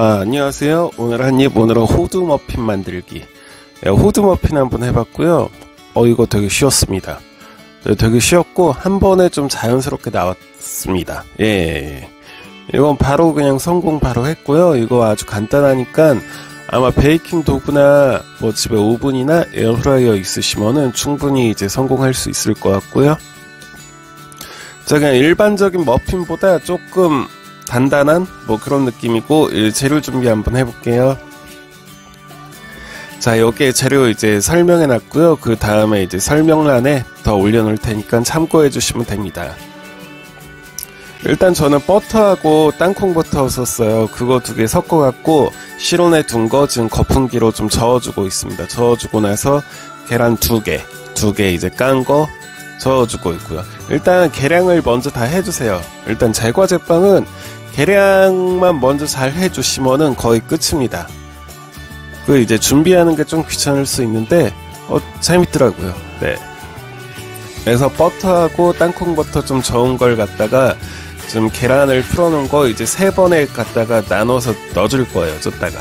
안녕하세요. 오늘 한입, 오늘은 호두머핀 만들기. 호두머핀 한번 해봤고요. 이거 되게 쉬웠습니다. 되게 쉬웠고 한 번에 좀 자연스럽게 나왔습니다. 예, 이건 바로 그냥 성공 바로 했고요. 이거 아주 간단하니까 아마 베이킹 도구나 뭐 집에 오븐이나 에어프라이어 있으시면은 충분히 이제 성공할 수 있을 것 같고요. 자, 그냥 일반적인 머핀보다 조금 단단한 뭐 그런 느낌이고, 재료 준비 한번 해볼게요. 자, 여기에 재료 이제 설명해 놨고요. 그 다음에 이제 설명란에 더 올려놓을 테니까 참고해 주시면 됩니다. 일단 저는 버터하고 땅콩버터 썼어요. 그거 두 개 섞어갖고 실온에 둔 거 지금 거품기로 좀 저어주고 있습니다. 저어주고 나서 계란 두 개 이제 깐 거 저어주고 있고요. 일단 계량을 먼저 다 해주세요. 일단 제과제빵은 계량만 먼저 잘 해주시면은 거의 끝입니다. 그 이제 준비하는 게 좀 귀찮을 수 있는데 재밌더라고요. 네. 그래서 버터하고 땅콩버터 좀 저은 걸 갖다가 좀 계란을 풀어놓은 거 이제 3번에 갖다가 나눠서 넣어줄 거예요. 줬다가.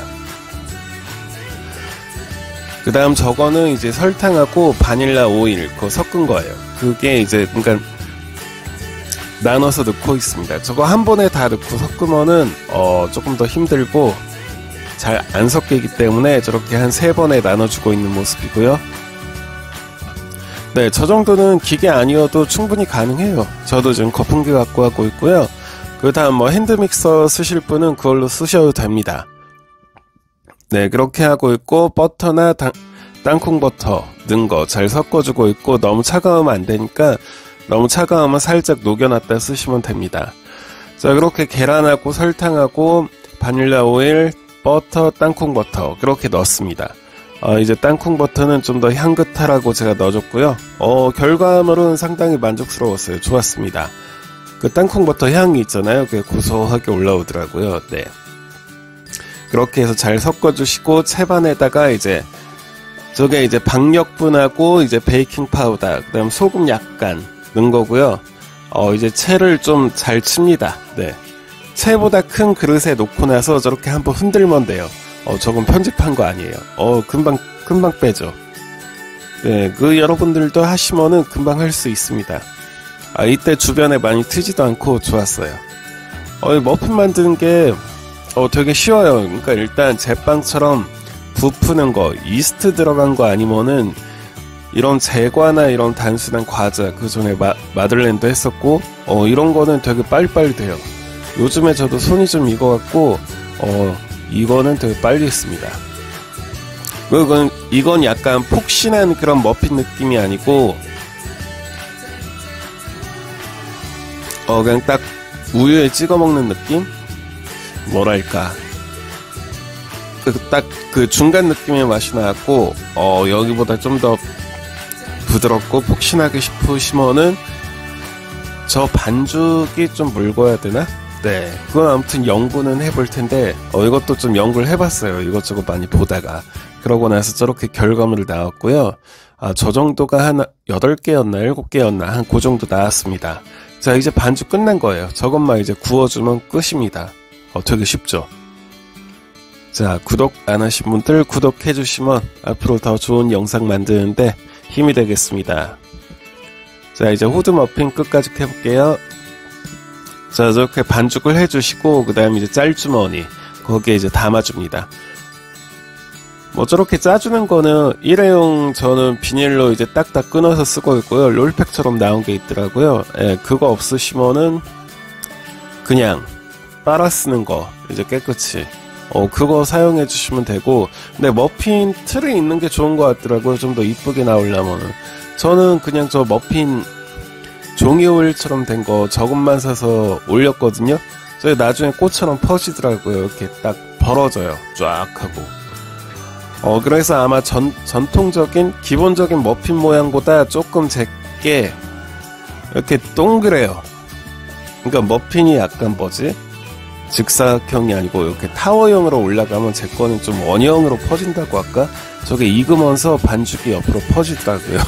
그 다음 저거는 이제 설탕하고 바닐라 오일 그거 섞은 거예요. 그게 이제 그러니까 나눠서 넣고 있습니다. 저거 한 번에 다 넣고 섞으면은 조금 더 힘들고 잘 안 섞이기 때문에 저렇게 한 3번에 나눠주고 있는 모습이고요. 네, 저 정도는 기계 아니어도 충분히 가능해요. 저도 지금 거품기 갖고 하고 있고요. 그 다음 뭐 핸드믹서 쓰실 분은 그걸로 쓰셔도 됩니다. 네, 그렇게 하고 있고 버터나 땅콩버터 넣은 거 잘 섞어주고 있고, 너무 차가우면 안 되니까 너무 차가우면 살짝 녹여놨다 쓰시면 됩니다. 자, 그렇게 계란하고 설탕하고 바닐라 오일, 버터, 땅콩버터 그렇게 넣었습니다. 이제 땅콩버터는 좀 더 향긋하라고 제가 넣어줬고요. 결과물은 상당히 만족스러웠어요. 좋았습니다. 그 땅콩버터 향이 있잖아요. 그게 고소하게 올라오더라고요. 네. 그렇게 해서 잘 섞어주시고 채반에다가 이제 저게 이제 박력분하고 이제 베이킹 파우더, 그다음 소금 약간 넣은 거고요. 이제 채를 좀 잘 칩니다. 네. 채보다 큰 그릇에 놓고 나서 저렇게 한번 흔들면 돼요. 저건 편집한 거 아니에요. 금방 빼죠. 네, 그 여러분들도 하시면은 금방 할 수 있습니다. 이때 주변에 많이 트지도 않고 좋았어요. 이 머핀 만드는 게 되게 쉬워요. 그러니까 일단 제빵처럼 부푸는 거, 이스트 들어간 거 아니면은 이런 제과나 이런 단순한 과자, 그 전에 마들렌도 했었고, 이런 거는 되게 빨리빨리 돼요. 요즘에 저도 손이 좀 익어갖고, 이거는 되게 빨리 했습니다. 이건 약간 폭신한 그런 머핀 느낌이 아니고, 그냥 딱 우유에 찍어 먹는 느낌? 뭐랄까. 딱 그 중간 느낌의 맛이 나왔고, 여기보다 좀 더 부드럽고 폭신하게 싶으시면은, 저 반죽이 좀 묽어야 되나? 네, 그건 아무튼 연구는 해볼 텐데 이것도 좀 연구를 해봤어요. 이것저것 많이 보다가 그러고 나서 저렇게 결과물이 나왔고요. 저 정도가 한 8개였나 7개였나 한 그 정도 나왔습니다. 자, 이제 반죽 끝난 거예요. 저것만 이제 구워주면 끝입니다. 되게 쉽죠? 자, 구독 안 하신 분들 구독해주시면 앞으로 더 좋은 영상 만드는데 힘이 되겠습니다. 자, 이제 호두머핀 끝까지 해볼게요. 자, 저렇게 반죽을 해주시고 그 다음 이제 짤주머니 거기에 이제 담아줍니다. 뭐 저렇게 짜주는 거는 일회용, 저는 비닐로 이제 딱딱 끊어서 쓰고 있고요. 롤팩처럼 나온 게 있더라고요. 예, 그거 없으시면은 그냥 빨아 쓰는 거 이제 깨끗이 그거 사용해 주시면 되고, 근데 머핀 틀에 있는 게 좋은 것 같더라고요. 좀 더 이쁘게 나오려면은 저는 그냥 저 머핀 종이오일처럼 된 거 저것만 사서 올렸거든요. 저게 나중에 꽃처럼 퍼지더라고요. 이렇게 딱 벌어져요. 쫙 하고. 그래서 아마 전통적인 기본적인 머핀 모양보다 조금 작게 이렇게 동그래요. 그러니까 머핀이 약간 직사각형이 아니고 이렇게 타워형으로 올라가면 제 거는 좀 원형으로 퍼진다고 할까? 저게 익으면서 반죽이 옆으로 퍼지더라고요.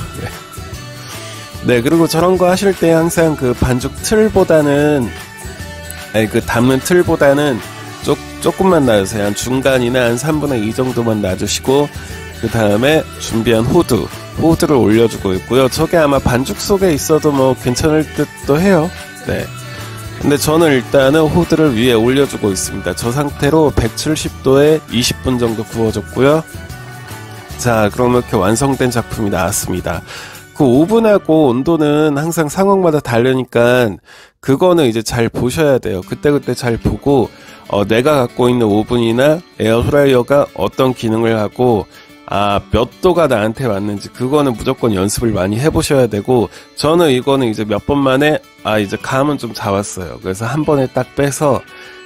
네, 그리고 저런 거 하실 때 항상 그 담는 틀보다는 조금만 놔주세요. 한 중간이나 한 3분의 2 정도만 놔주시고 그 다음에 준비한 호두를 올려주고 있고요. 저게 아마 반죽 속에 있어도 뭐 괜찮을 듯도 해요. 네. 근데 저는 일단은 호두를 위에 올려주고 있습니다. 저 상태로 170도에 20분 정도 구워줬고요. 자, 그러면 이렇게 완성된 작품이 나왔습니다. 그 오븐하고 온도는 항상 상황마다 다르니까 그거는 이제 잘 보셔야 돼요. 그때그때 잘 보고 내가 갖고 있는 오븐이나 에어프라이어가 어떤 기능을 하고 몇 도가 나한테 맞는지 그거는 무조건 연습을 많이 해보셔야 되고, 저는 이거는 이제 몇 번 만에 이제 감은 좀 잡았어요. 그래서 한 번에 딱 빼서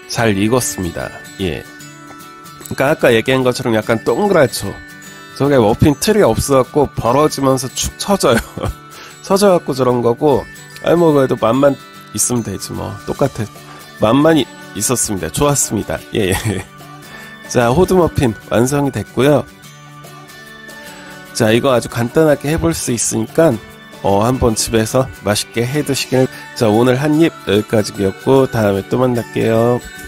잘 익었습니다. 예. 그러니까 아까 얘기한 것처럼 약간 동그랗죠. 저게 머핀 틀이 없어갖고 벌어지면서 축 처져요. 처져갖고 저런 거고, 뭐 그래도 맛만 있으면 되지 뭐. 똑같아. 맛만 있었습니다. 좋았습니다. 예. 자, 호두 머핀 완성이 됐고요. 자, 이거 아주 간단하게 해볼 수 있으니까 한번 집에서 맛있게 해 드시길. 자, 오늘 한입 여기까지였고 다음에 또 만날게요.